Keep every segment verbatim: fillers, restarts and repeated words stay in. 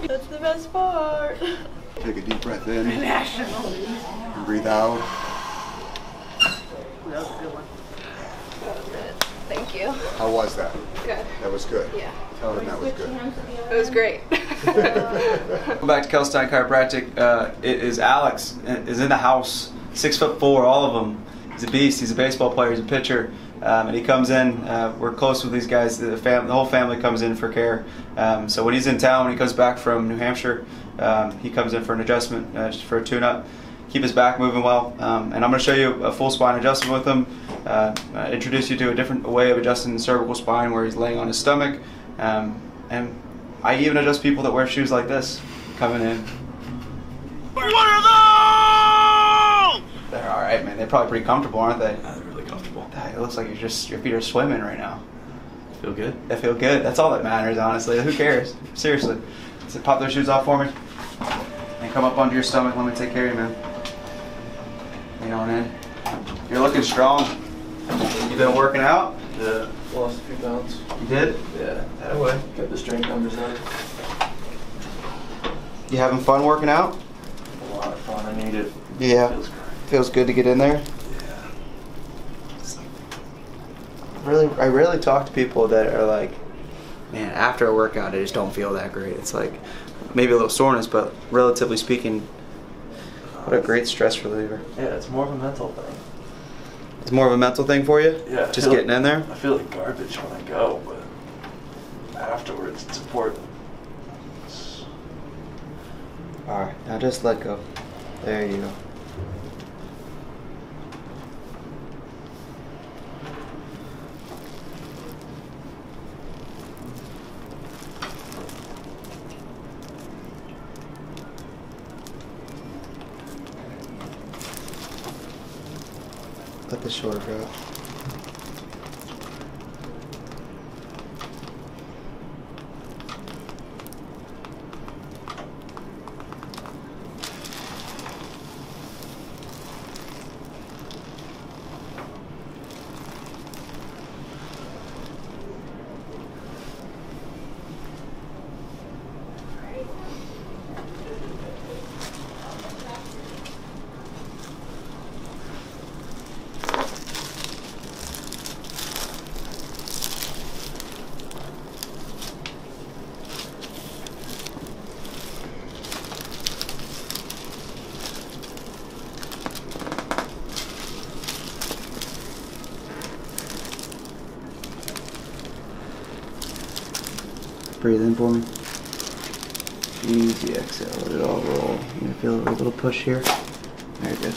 That's the best part. Take a deep breath in. And breathe out. That was a good one. That was good. Thank you. How was that? Good. That was good. Yeah. Tell them that was good. It was great. Welcome back to Kalkstein Chiropractic. Uh, it is Alex. Is in the house. Six foot four, all of them. He's a beast. He's a baseball player. He's a pitcher. Um, and he comes in, uh, we're close with these guys, the, fam the whole family comes in for care. Um, so when he's in town, when he comes back from New Hampshire, um, he comes in for an adjustment, uh, just for a tune-up, keep his back moving well. Um, and I'm going to show you a full spine adjustment with him, uh, introduce you to a different way of adjusting the cervical spine where he's laying on his stomach. Um, and I even adjust people that wear shoes like this, coming in. What are those? They're alright, man. They're probably pretty comfortable, aren't they? It looks like you're just, your feet are swimming right now. Feel good? I feel good. That's all that matters, honestly. Who cares? Seriously. So pop those shoes off for me and come up onto your stomach. Let me take care of you, man. Lean on in. You're looking strong. You've been working out? Yeah. Lost a few pounds. You did? Yeah. That way. Got the strength numbers up. You having fun working out? A lot of fun. I need it. Yeah. Feels great. Feels good to get in there. Really, I rarely talk to people that are like, man, after a workout I just don't feel that great. It's like maybe a little soreness, but relatively speaking, what a great stress reliever. Yeah, it's more of a mental thing. It's more of a mental thing for you? Yeah. Just getting in there? I feel like garbage when I go, but afterwards it's important. Alright, now just let go. There you go. Let the shoulder go. Breathe in for me. Easy exhale, let it all roll. You gonna feel a little push here? Very good.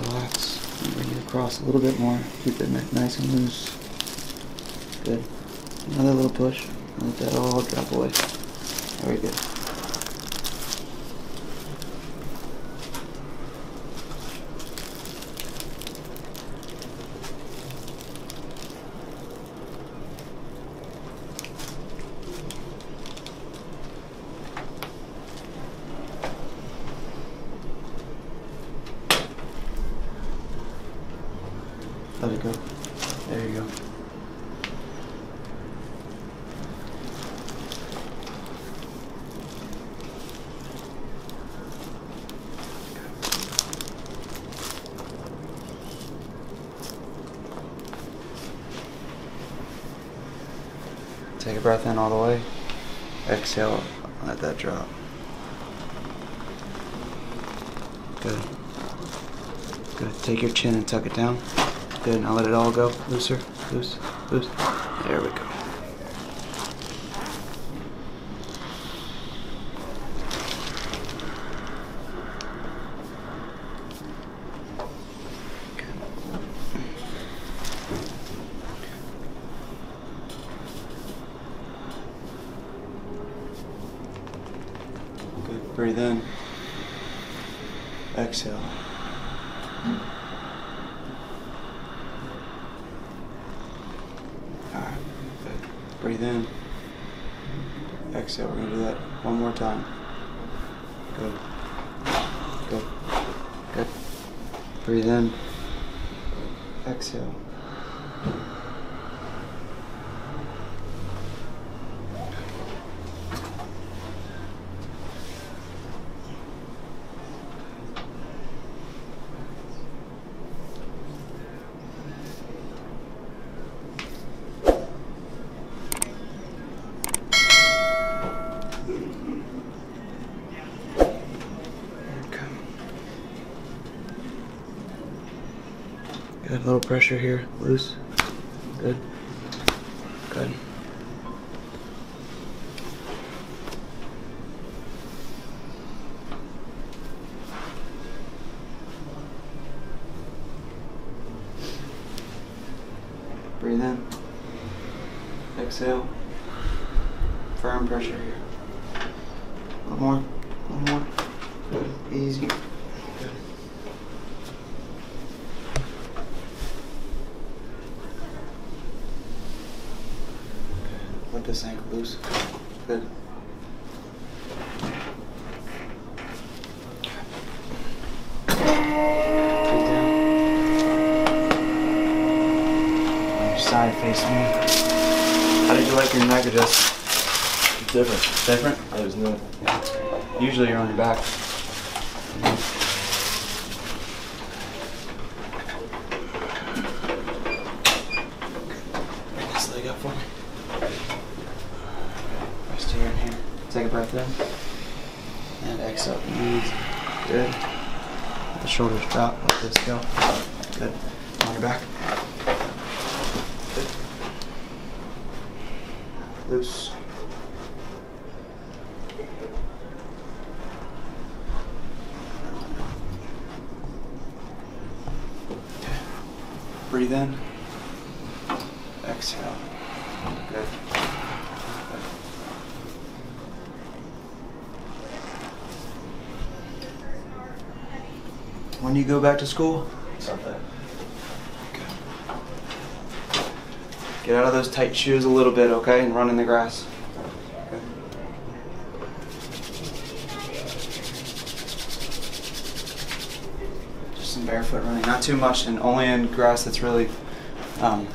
Relax, bring it across a little bit more. Keep it nice and loose. Good. Another little push. Let that all drop away. Very good. Let it go. There you go. Take a breath in all the way. Exhale, let that drop. Good. Good. Take your chin and tuck it down. Good, now let it all go. Looser, loose, loose. There we go. Good. Good, breathe in. Exhale. Breathe in. Exhale. We're going to do that one more time. Good. Good. Good. Breathe in. Exhale. Good, a little pressure here, loose. Good, good. Breathe in, exhale, firm pressure here. A little more, a little more, good, easy. Let this ankle loose. Good. Breathe down. On your side, face me. How did you like your neck adjust? Different. Different? Oh, it was new. Usually you're on your back. Bring this leg up for me. Rest here and here. Take a breath in. And exhale. Easy. Good. Let the shoulders drop. Let this go. Good. On your back. Good. Loose. Okay. Breathe in. Exhale. Good. When do you go back to school? Sunday. Good. Get out of those tight shoes a little bit, okay? And run in the grass. Good. Just some barefoot running, not too much, and only in grass that's really um,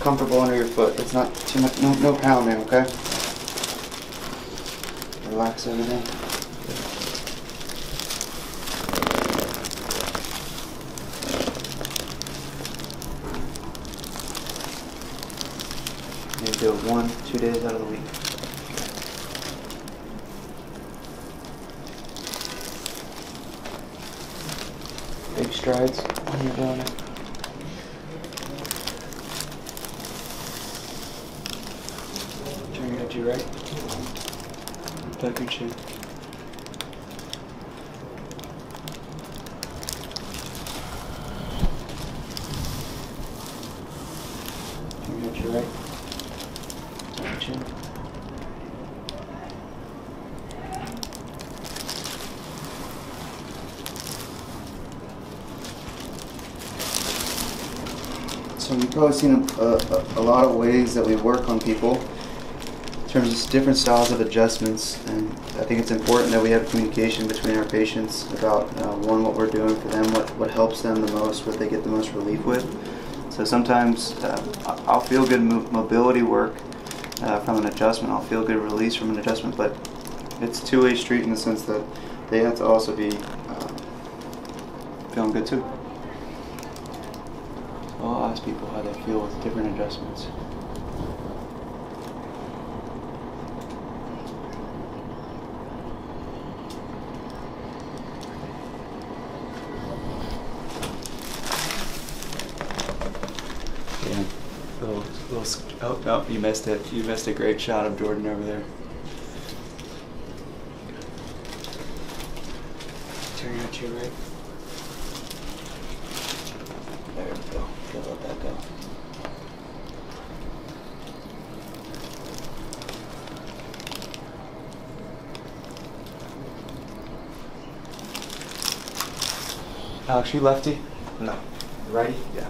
comfortable under your foot. It's not too much, no, no pounding, okay? Relax everything. Good. You do it one, two days out of the week. Big strides when you're doing it. Turn your head to your right. Tuck your chin. Turn your head to your right. Chin. So you've probably seen a, a, a lot of ways that we work on people in terms of different styles of adjustments, and I think it's important that we have communication between our patients about uh, one, what we're doing for them, what, what helps them the most, what they get the most relief with. So sometimes uh, I'll feel good mo mobility work Uh, from an adjustment. I'll feel good release from an adjustment, but it's two-way street in the sense that they have to also be uh, feeling good too. So I'll ask people how they feel with different adjustments. Yeah. Little, little, oh, no, you missed it. You missed a great shot of Jordan over there. Turn your chair right. There we go. Good, let that go. Alex, you lefty? No. Righty? Yeah.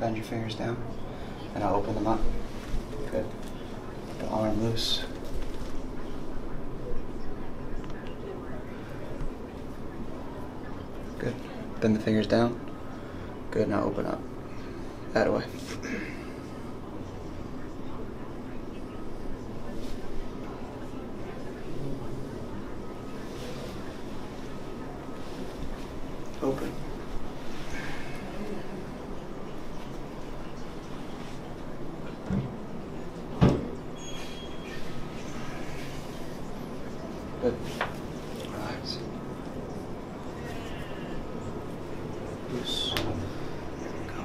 Bend your fingers down, and I'll open them up. Good. Let the arm loose. Good. Bend the fingers down. Good, now open up. That way. Open. Good. Relax. Loose. There we go.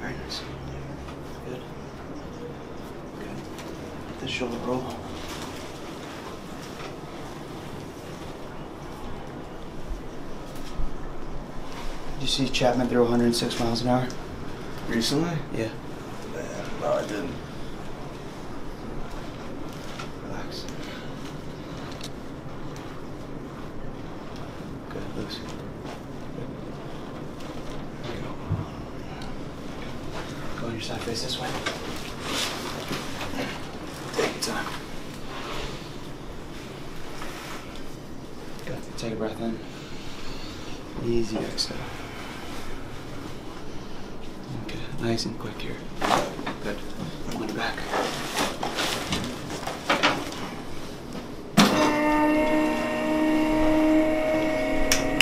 Very nice. Good. Good. Let the shoulder roll. Did you see Chapman throw one hundred six miles an hour? Recently? Yeah. Man, no, I didn't. Relax. Good, loose. There you go. Go on your side, face this way. Take your time. Good, take a breath in. Easy exhale. Okay, nice and quick here. Good. One back.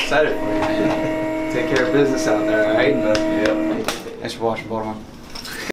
Excited for you, man. Take care of business out there, alright? Yep. Thanks for watching, Baltimore.